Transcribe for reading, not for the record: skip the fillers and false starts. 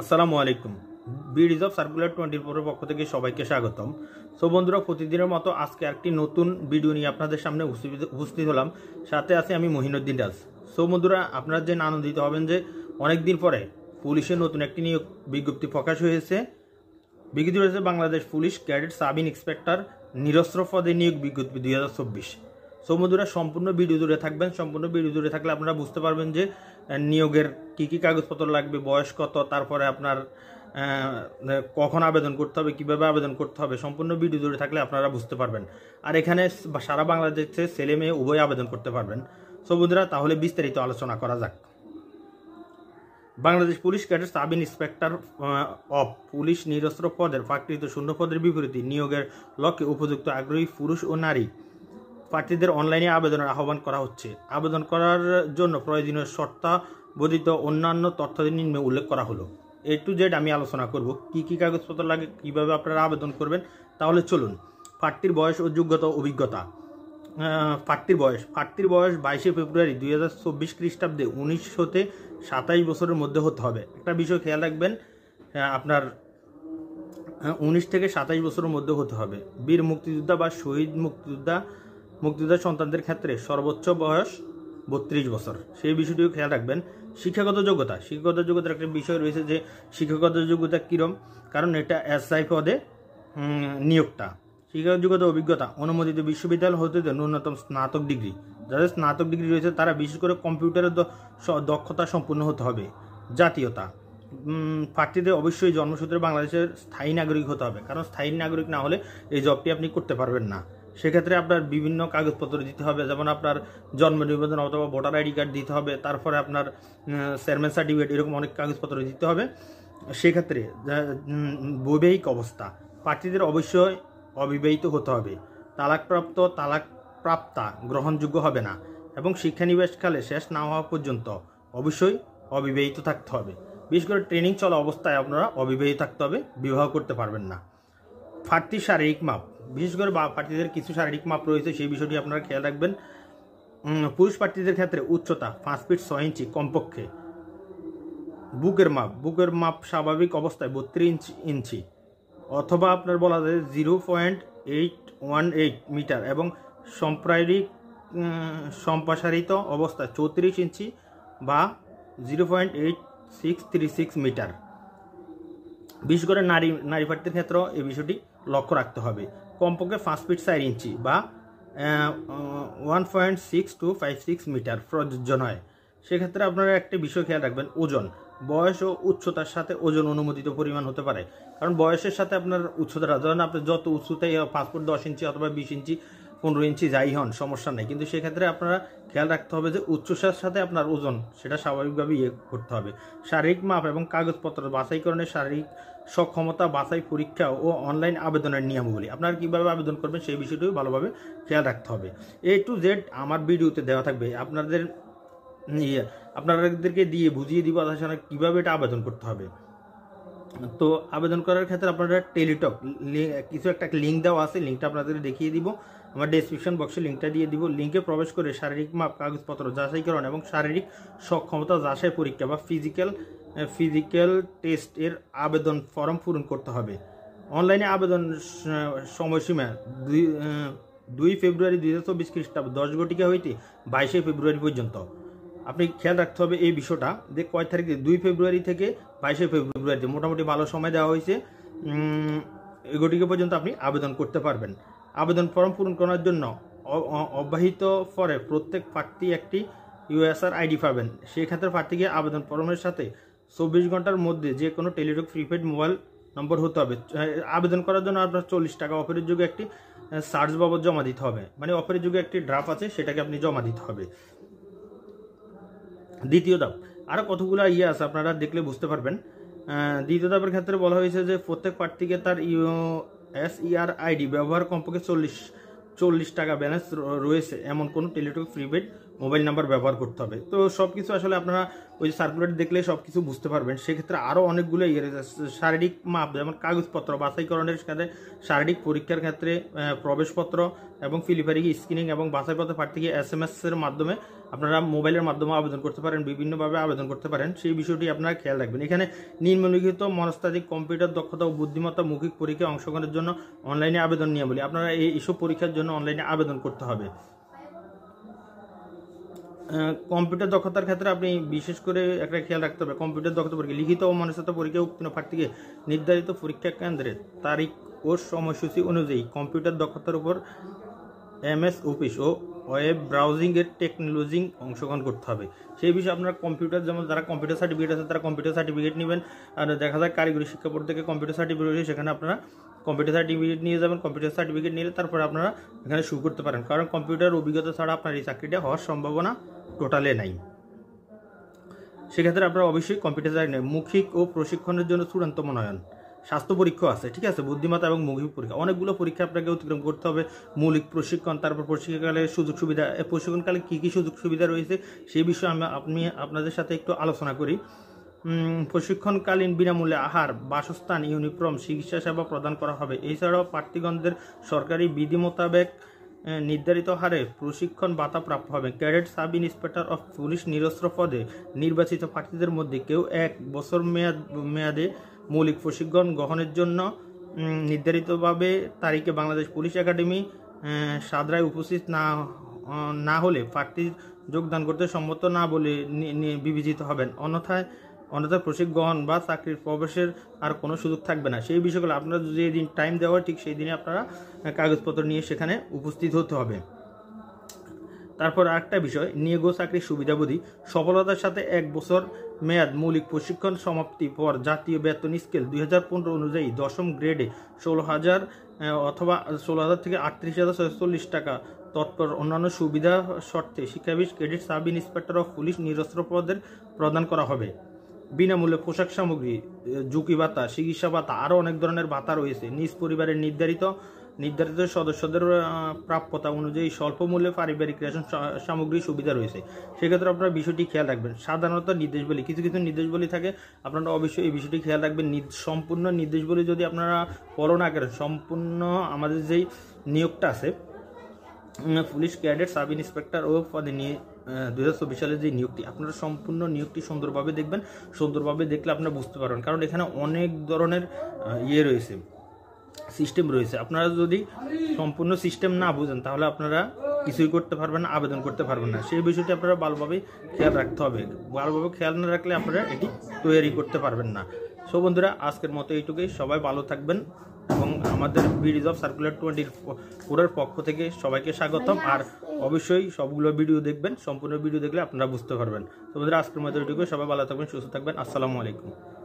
আসসালামু আলাইকুম BD job circular 24 এর পক্ষ থেকে সবাইকে স্বাগতম। সো বন্ধুরা, প্রতিদিনের মতো আজকে একটি নতুন ভিডিও নিয়ে আপনাদের সামনে উপস্থিত হলাম। সাথে আছি আমি মহিনুদ্দিন দাস। সো বন্ধুরা, আপনারা জেনে আনন্দিত হবেন যে অনেক দিন পরে পুলিশের নতুন একটি নিয়োগ বিজ্ঞপ্তি প্রকাশ হয়েছে। বিজ্ঞপ্তি রয়েছে Bangladesh police cadet sub inspector নিরস্ত্র পদে নিয়োগ বিজ্ঞপ্তি 2024। সো বন্ধুরা, সম্পূর্ণ ভিডিও জুড়ে থাকবেন। সম্পূর্ণ ভিডিও জুড়ে থাকলে আপনারা বুঝতে পারবেন যে নিয়োগের কী কী কাগজপত্র লাগবে, বয়স কত, তারপরে আপনার কখন আবেদন করতে হবে, কীভাবে আবেদন করতে হবে, সম্পূর্ণ ভিডিও জুড়ে থাকলে আপনারা বুঝতে পারবেন। আর এখানে সারা বাংলাদেশে ছেলে মেয়ে উভয় আবেদন করতে পারবেন। সো বন্ধুরা, তাহলে বিস্তারিত আলোচনা করা যাক। Bangladesh police cadet sub inspector of police নিরস্ত্র পদের প্রাকৃত শূন্য পদের বিপরীতে নিয়োগের লক্ষ্যে উপযুক্ত আগ্রহী পুরুষ ও নারী প্রার্থীদের অনলাইনে আবেদনের আহ্বান করা হচ্ছে। আবেদন করার জন্য প্রয়োজনীয় শর্তাবধিত অন্যান্য তথ্য নিম্নে উল্লেখ করা হলো। এ টু জেড আমি আলোচনা করব, কি কি কাগজপত্র লাগে, কীভাবে আপনারা আবেদন করবেন। তাহলে চলুন। প্রার্থীর বয়স ও যোগ্যতা অভিজ্ঞতা। প্রার্থীর বয়স 22শে ফেব্রুয়ারি 2024 খ্রিস্টাব্দে 19 হতে 27 বছরের মধ্যে হতে হবে। একটা বিষয় খেয়াল রাখবেন, আপনার 19 থেকে 27 বছরের মধ্যে হতে হবে। বীর মুক্তিযোদ্ধা বা শহীদ মুক্তিযোদ্ধা সন্তানদের ক্ষেত্রে সর্বোচ্চ বয়স 32 বছর, সেই বিষয়টিও খেয়াল রাখবেন। শিক্ষাগত যোগ্যতা। শিক্ষাগত যোগ্যতার একটা বিষয় রয়েছে যে শিক্ষাগত যোগ্যতা কীরকম, কারণ এটা SI পদে নিয়োগটা। শিক্ষাগত যোগ্যতা অভিজ্ঞতা অনুমোদিত বিশ্ববিদ্যালয় হতে ন্যূনতম স্নাতক ডিগ্রি। যাদের স্নাতক ডিগ্রি রয়েছে তারা বিশেষ করে কম্পিউটারের দক্ষতা সম্পূর্ণ হতে হবে। জাতীয়তা। প্রার্থীদের অবশ্যই জন্মসূত্রে বাংলাদেশের স্থায়ী নাগরিক হতে হবে, কারণ স্থায়ী নাগরিক না হলে এই জবটি আপনি করতে পারবেন না। সেক্ষেত্রে আপনার বিভিন্ন কাগজপত্র দিতে হবে, যেমন আপনার জন্ম নিবন্ধন অথবা ভোটার আইডি কার্ড দিতে হবে, তারপরে আপনার চেয়ারম্যান সার্টিফিকেট, এরকম অনেক কাগজপত্র দিতে হবে। সেক্ষেত্রে বৈবাহিক অবস্থা। প্রার্থীদের অবশ্যই অবিবাহিত হতে হবে। তালাকপ্রাপ্তা গ্রহণযোগ্য হবে না, এবং শিক্ষানিবেশকালে শেষ না হওয়া পর্যন্ত অবশ্যই অবিবাহিত থাকতে হবে। বিশেষ করে ট্রেনিং চলা অবস্থায় আপনারা অবিবাহিত থাকতে হবে, বিবাহ করতে পারবেন না। প্রার্থীর শারীরিক মাপ। বিশেষ করে প্রার্থীদের কিছু শারীরিক মাপ রয়েছে, সেই বিষয়টি আপনারা খেয়াল রাখবেন। পুরুষ প্রার্থীদের ক্ষেত্রে উচ্চতা 5 ফিট 6 ইঞ্চি কমপক্ষে। বুকের মাপ স্বাভাবিক অবস্থায় 32 ইঞ্চি অথবা আপনার বলা যায় 0.818 মিটার, এবং সম্প্রসারিত অবস্থায় 34 ইঞ্চি বা 0.8636 মিটার। বিশেষ করে নারী প্রার্থীর ক্ষেত্রেও এই বিষয়টি লক্ষ্য রাখতে হবে। কমপক্ষে 5 ফিট 4 ইঞ্চি বা 1.6256 মিটার প্রযোজ্য নয়। সেক্ষেত্রে আপনারা একটি বিষয় খেয়াল রাখবেন, ওজন। বয়স ও উচ্চতার সাথে ওজন অনুমোদিত পরিমাণ হতে পারে, কারণ বয়সের সাথে আপনার উচ্চতাটা, ধরেন আপনি যত উচ্চতাই 5 ফুট 10 ইঞ্চি অথবা 20 ইঞ্চি 15 ইঞ্চি যাই হন সমস্যা নেই, কিন্তু সেক্ষেত্রে আপনারা খেয়াল রাখতে হবে যে উচ্চতার সাথে আপনার ওজন সেটা স্বাভাবিকভাবে ইয়ে করতে হবে। শারীরিক মাপ এবং কাগজপত্র বাছাইকরণে শারীরিক সক্ষমতা বাছাই পরীক্ষা ও অনলাইন আবেদনের নিয়মাবলী, আপনারা কীভাবে আবেদন করবেন সেই বিষয়টিও ভালোভাবে খেয়াল রাখতে হবে। এ টু জেড আমার ভিডিওতে দেওয়া থাকবে। আপনাদেরকে দিয়ে বুঝিয়ে দিব আসলে কীভাবে এটা আবেদন করতে হবে। তো আবেদন করার ক্ষেত্রে আপনারা টেলিটক কিছু একটা লিঙ্ক দেওয়া আছে, লিঙ্কটা আপনাদের দেখিয়ে দিব। আমার ডেসক্রিপশন বক্সে লিঙ্কটা দিয়ে দিব। লিঙ্কে প্রবেশ করে শারীরিক মাপ, কাগজপত্র যাচাইকরণ এবং শারীরিক সক্ষমতা যাচাই পরীক্ষা বা ফিজিক্যাল টেস্ট এর আবেদন ফর্ম পূরণ করতে হবে। অনলাইনে আবেদন সময়সীমা 2 ফেব্রুয়ারি 2024 খ্রিস্টাব্দ 10 ঘটিকা হইতে 22শে ফেব্রুয়ারি পর্যন্ত। আপনি খেয়াল রাখতে হবে এই বিষয়টা যে কয় তারিখে, 2 ফেব্রুয়ারি থেকে 22শে ফেব্রুয়ারিতে মোটামুটি ভালো সময় দেওয়া হয়েছে। এই ঘটিকা পর্যন্ত আপনি আবেদন করতে পারবেন। আবেদন ফর্ম পূরণ করার জন্য অব্যাহত পরে প্রত্যেক প্রার্থী একটি USR আইডি পাবেন। সেক্ষেত্রে প্রার্থীকে আবেদন ফর্মের সাথে 24 ঘন্টার মধ্যে যে কোনো টেলিটক প্রিপেড মোবাইল নম্বর হতে হবে। আবেদন করার জন্য আপনার 40 টাকা অফারের যোগে একটি সার্চ বাবদ জমা দিতে হবে, মানে অফারের যোগে একটি ড্রাফট আছে সেটাকে আপনি জমা দিতে হবে। দ্বিতীয় ধাপ। আরও কতগুলো ইয়ে আছে, আপনারা দেখলে বুঝতে পারবেন। দ্বিতীয় ধাপের ক্ষেত্রে বলা হয়েছে যে প্রত্যেক প্রার্থীকে তার SIR আইডি ব্যবহার কমপক্ষে 40 টাকা ব্যালেন্স রয়েছে এমন কোনো টেলিটক প্রিপেড মোবাইল নাম্বার ব্যবহার করতে হবে। তো সব কিছু আসলে আপনারা ওই সার্কুলার দেখলে সব কিছু বুঝতে পারবেন। সেক্ষেত্রে আরও অনেকগুলো শারীরিক মাপ, যেমন কাগজপত্র বাছাইকরণের ক্ষেত্রে, শারীরিক পরীক্ষার ক্ষেত্রে প্রবেশপত্র এবং ফিলিপারিক স্ক্রিনিং এবং বাছাইপত্র প্রার্থীকে SMS-এর মাধ্যমে আপনারা মোবাইলের মাধ্যমে আবেদন করতে পারেন, বিভিন্নভাবে আবেদন করতে পারেন। সেই বিষয়টি আপনারা খেয়াল রাখবেন। এখানে নিম্নলিখিত মনস্তাত্ত্বিক, কম্পিউটার দক্ষতা ও বুদ্ধিমত্তা মৌখিক পরীক্ষায় অংশগ্রহণের জন্য অনলাইনে আবেদন নিয়মাবলী, আপনারা এইসব পরীক্ষার জন্য অনলাইনে আবেদন করতে হবে। কম্পিউটার দক্ষতার ক্ষেত্রে আপনি বিশেষ করে একটা খেয়াল রাখতে হবে, কম্পিউটার দক্ষতা পরীক্ষা লিখিত ও মনস্তাত্ত্বিক পরীক্ষায় উত্তীর্ণ প্রার্থীকে নির্ধারিত পরীক্ষা কেন্দ্রের তারিখ ও সময়সূচি অনুযায়ী কম্পিউটার দক্ষতার উপর MS অফিস ও ওয়েব ব্রাউজিংয়ের টেকনোলজি অংশগ্রহণ করতে হবে। সেই বিষয়ে আপনারা কম্পিউটার, যেমন যারা কম্পিউটার সার্টিফিকেট আছে তারা কম্পিউটার সার্টিফিকেট নেবেন। আর দেখা যায় কারিগরি শিক্ষা বোর্ড থেকে কম্পিউটার সার্টিফিকেট হয়েছে, সেখানে আপনারা কম্পিউটার সার্টিফিকেট নিয়ে যাবেন। কম্পিউটার সার্টিফিকেট নিলে তারপরে আপনারা এখানে শুরু করতে পারেন, কারণ কম্পিউটার অভিজ্ঞতা ছাড়া আপনার এই চাকরিটা হওয়ার সম্ভাবনা টোটালে নাই। সেক্ষেত্রে আপনারা অবশ্যই কম্পিউটার মৌখিক ও প্রশিক্ষণের জন্য চূড়ান্ত মনোনয়ন, স্বাস্থ্য পরীক্ষা আছে, ঠিক আছে, বুদ্ধিমত্তা এবং মৌখিক পরীক্ষা, অনেকগুলো পরীক্ষা আপনাকে অতিক্রম করতে হবে। মৌলিক প্রশিক্ষণ, তারপর প্রশিক্ষণকালে সুযোগ সুবিধা, প্রশিক্ষণকালে কী কী সুযোগ সুবিধা রয়েছে সেই বিষয়ে আমি আপনাদের সাথে একটু আলোচনা করি। প্রশিক্ষণকালীন বিনামূল্যে আহার, বাসস্থান, ইউনিফর্ম, চিকিৎসা সেবা প্রদান করা হবে। এছাড়াও প্রার্থীগণদের সরকারি বিধি মোতাবেক নির্ধারিত হারে প্রশিক্ষণ ভাতা প্রাপ্য হবে। Cadet, sub inspector of police নিরস্ত্র পদে নির্বাচিত প্রার্থীদের মধ্যে কেউ 1 বছর মেয়াদে মৌলিক প্রশিক্ষণ গ্রহণের জন্য নির্ধারিতভাবে তারিখে বাংলাদেশ পুলিশ একাডেমি সাদরায় উপস্থিত না হলে প্রার্থী যোগদান করতে সম্মত না বলে বিবেচিত হবেন। অন্যথায় প্রশিক্ষণ বা চাকরির প্রবেশের আর কোনো সুযোগ থাকবে না। সেই বিষয়গুলো আপনারা যদি দিন টাইম দেওয়া হয়, ঠিক সেই দিনে আপনারা কাগজপত্র নিয়ে সেখানে উপস্থিত হতে হবে। তারপর আরেকটা বিষয়, নিয়োগ চাকরির সুবিধাবলী, সফলতার সাথে 1 বছর মেয়াদ মৌলিক প্রশিক্ষণ সমাপ্তি পর জাতীয় বেতন স্কেল 2015 অনুযায়ী 10ম গ্রেডে 16,000 অথবা 16,000 থেকে 38,046 টাকা তৎপর অন্যান্য সুবিধা শর্তে শিক্ষাবিদ, cadet, sub inspector of police নিরস্ত্র পদের প্রদান করা হবে। বিনামূল্যে পোশাক সামগ্রী, ঝুঁকি ভাতা, চিকিৎসা ভাতা, আরও অনেক ধরনের ভাতা রয়েছে। নিজ পরিবারের নির্ধারিত সদস্যদের প্রাপ্যতা অনুযায়ী স্বল্প মূল্যে পারিবারিক রেশন সামগ্রী সুবিধা রয়েছে। সেক্ষেত্রে আপনারা বিষয়টি খেয়াল রাখবেন। সাধারণত নির্দেশাবলী, কিছু নির্দেশাবলী থাকে, আপনারা অবশ্যই এই বিষয়টি খেয়াল রাখবেন। সম্পূর্ণ নির্দেশাবলী যদি আপনারা ফলো না করেন, সম্পূর্ণ আমাদের যেই নিয়োগটা আছে পুলিশ ক্যাডেট, সাব ইন্সপেক্টর ও পদে নিয়ে 2024 সালের যে নিয়োগটি, আপনারা সম্পূর্ণ নিয়োগটি সুন্দরভাবে দেখবেন। সুন্দরভাবে দেখলে আপনারা বুঝতে পারবেন, কারণ এখানে অনেক ধরনের রয়েছে, সিস্টেম রয়েছে। আপনারা যদি সম্পূর্ণ সিস্টেম না বুঝেন তাহলে আপনারা কিছুই করতে পারবেন না, আবেদন করতে পারবেন না। সেই বিষয়টি আপনারা ভালোভাবে খেয়াল রাখতে হবে। ভালোভাবে খেয়াল না রাখলে আপনারা এটি তৈরি করতে পারবেন না। সো বন্ধুরা, আজকের মতো এইটুকুই। সবাই ভালো থাকবেন এবং আমাদের Bd Job Circular24 এর পক্ষ থেকে সবাইকে স্বাগতম। আর অবশ্যই সবগুলো ভিডিও দেখবেন, সম্পূর্ণ ভিডিও দেখলে আপনারা বুঝতে পারবেন। তো বন্ধুরা, আজকের মতো এইটুকুই। সবাই ভালো থাকবেন, সুস্থ থাকবেন। আসসালামু আলাইকুম।